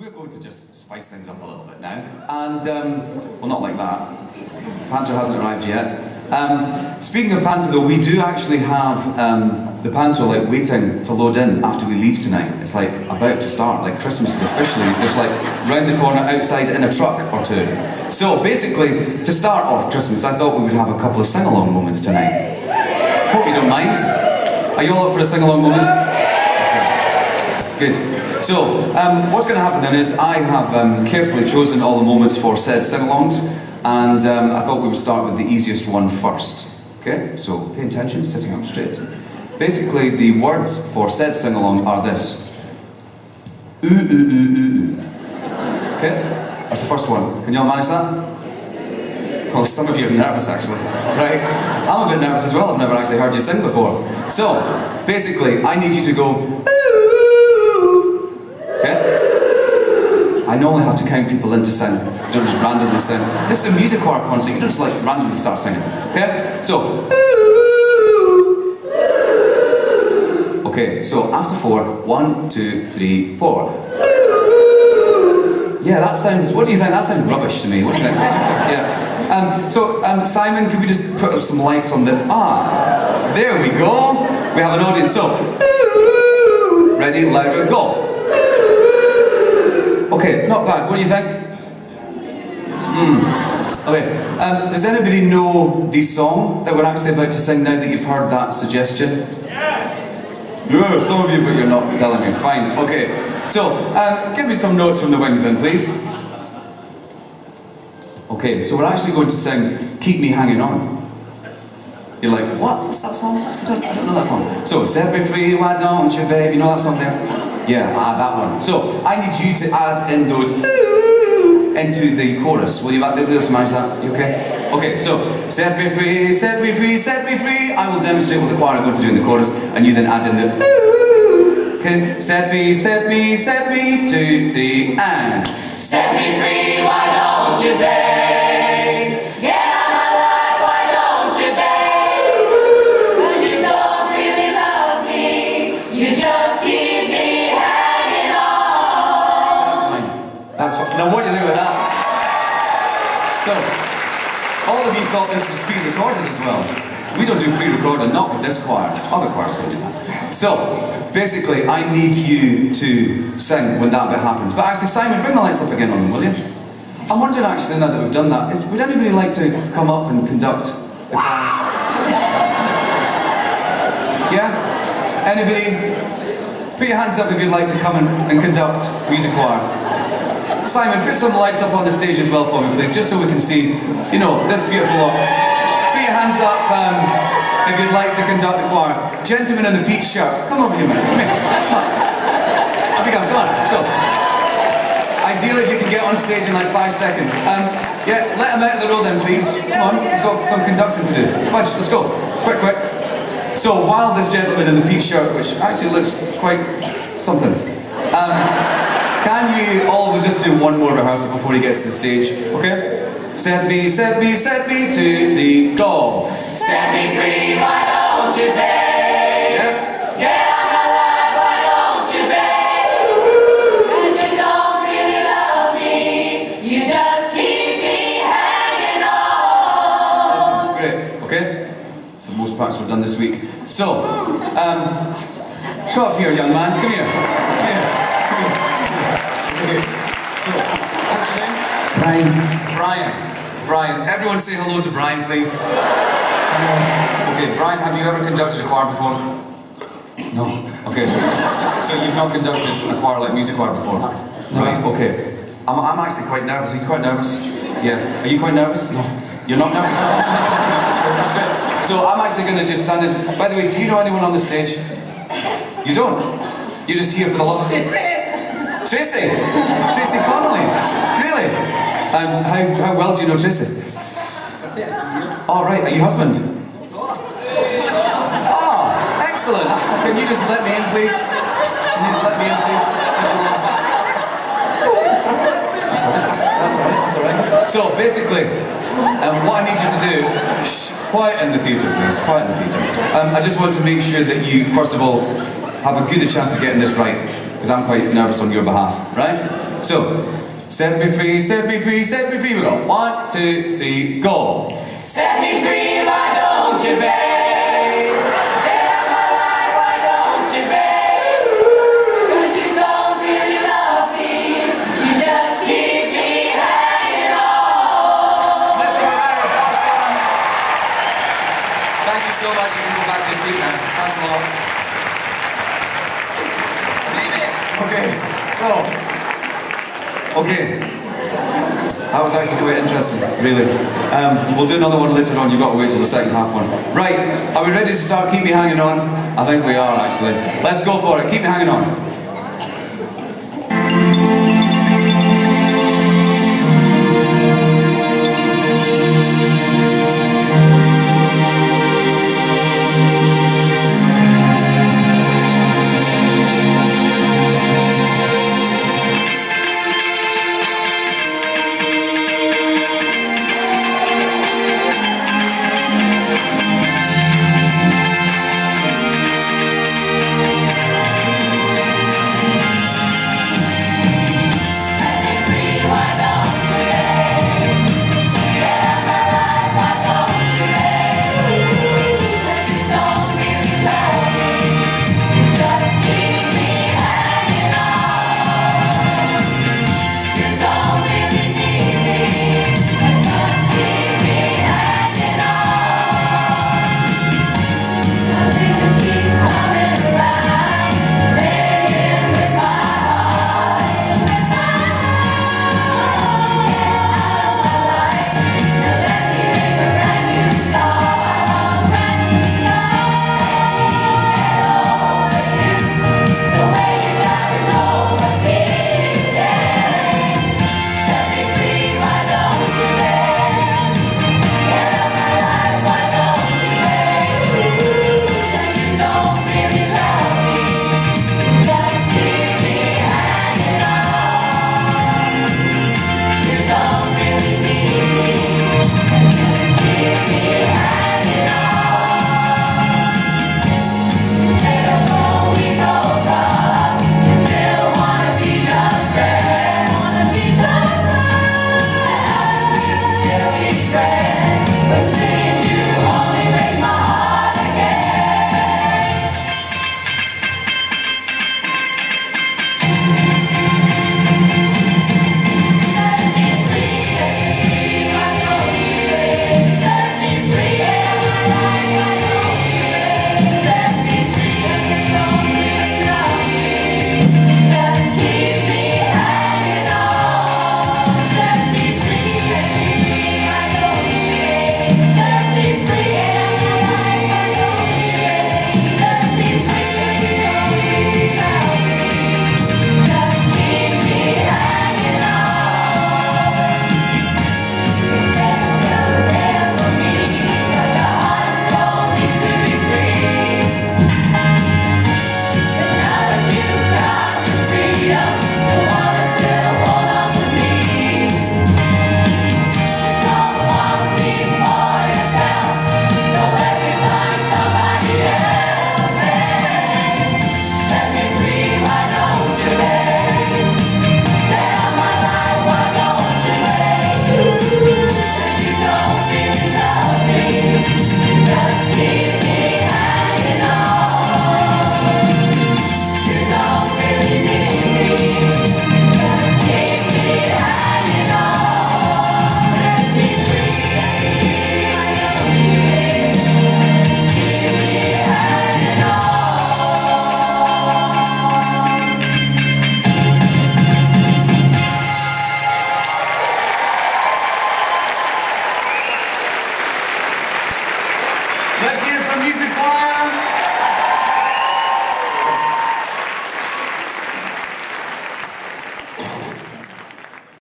We're going to just spice things up a little bit now, and, well, not like that. Panto hasn't arrived yet. Speaking of Panto though, we do actually have the Panto like waiting to load in after we leave tonight. It's like about to start, like Christmas is officially just like round the corner outside in a truck or two. So basically, to start off Christmas, I thought we would have a couple of sing-along moments tonight. Hope you don't mind. Are you all up for a sing-along moment? Okay. Good. So, what's going to happen then is I have carefully chosen all the moments for said sing-alongs, and I thought we would start with the easiest one first. Okay, so pay attention, sitting up straight. Basically, the words for said sing-along are this. Ooh, ooh, ooh, ooh, ooh. Okay, that's the first one. Can you all manage that? Oh, some of you are nervous actually, right? I'm a bit nervous as well, I've never actually heard you sing before. So, basically, I need you to go, I normally have to count people in to sing. You don't just randomly sing. This is a Musichoir concert, you don't just like randomly start singing. Okay? So. Okay, so after four, 1, 2, 3, 4. Yeah, that sounds, what do you think? That sounds rubbish to me. What do you think? Yeah. Simon, could we just put up some lights on the, there we go. We have an audience, so. Ready, louder, go. Okay, not bad. What do you think? Okay. Does anybody know the song that we're actually about to sing now that you've heard that suggestion? Yeah! Some of you, but you're not telling me. Fine. Okay. So, give me some notes from the wings then, please. Okay, so we're actually going to sing Keep Me Hanging On. You're like, what? What's that song? I don't know that song. So, Set Me Free, Why Don't You Babe? You know that song there? Yeah, that one. So, I need you to add in those into the chorus. Will you manage that? You okay? Okay, so, set me free, set me free, set me free. I will demonstrate what the choir are going to do in the chorus, and you then add in the okay, set me, set me, set me, 2, 3, and. Set me free, why don't you babe? Get out my life, why don't you babe? Cause you don't really love me, you just keep. That's what, now what do you think about that? So, all of you thought this was pre-recorded as well. We don't do pre-recorded, not with this choir. Other choirs can do that. So, basically, I need you to sing when that bit happens. But actually, Simon, bring the lights up again on them, will you? I'm wondering actually, now that we've done that, would anybody like to come up and conduct the choir? Yeah? Anybody? Put your hands up if you'd like to come and conduct Musichoir. Simon, put some lights up on the stage as well for me, please, just so we can see, you know, this beautiful lot. Put your hands up if you'd like to conduct the choir. Gentleman in the peach shirt, come over here, man. Come here. Up you go. Come on, let's go. Ideally, if you can get on stage in like 5 seconds. Yeah, let him out of the row then, please. Come on, he's got some conducting to do. Budge, let's go. Quick, quick. So, while this gentleman in the peach shirt, which actually looks quite something, can you all just do one more rehearsal before he gets to the stage, okay? Set me, set me, set me, 2, 3, go! Set me free, why don't you babe? Yeah. Get out my life, why don't you babe? Cause you don't really love me, you just keep me hanging on! Awesome, great, okay? It's the most practice we've done this week. So, come up here, young man, come here. Come here. So, what's your name? Brian. Brian. Everyone say hello to Brian, please. Okay, Brian, have you ever conducted a choir before? No. Okay. So you've not conducted a choir like Musichoir before? No. Right, okay. I'm actually quite nervous. Are you quite nervous? Yeah. Are you quite nervous? No. You're not nervous at all? That's good. So I'm actually going to just stand in. By the way, do you know anyone on the stage? You don't? You're just here for the love of it. Tracy Connolly, really? How well do you know Tracy? Oh right, are you husband? Oh, excellent! Can you just let me in, please? Can you just let me in, please? That's alright, that's alright. So basically, what I need you to do, quiet in the theatre please, quiet in the theatre. I just want to make sure that you, first of all, have a good chance of getting this right. Because I'm quite nervous on your behalf, right? So, set me free, set me free, set me free. We go. 1, 2, 3, go. Set me free, why don't you babe? Thank you so much. You can go back to your seat now. Thanks a lot. Leave it. Okay, so. Okay. That was actually quite interesting, really. We'll do another one later on. You've got to wait till the second half one. Right, are we ready to start Keep Me Hanging On? I think we are, actually. Let's go for it. Keep me hanging on. Let's hear it from Musichoir.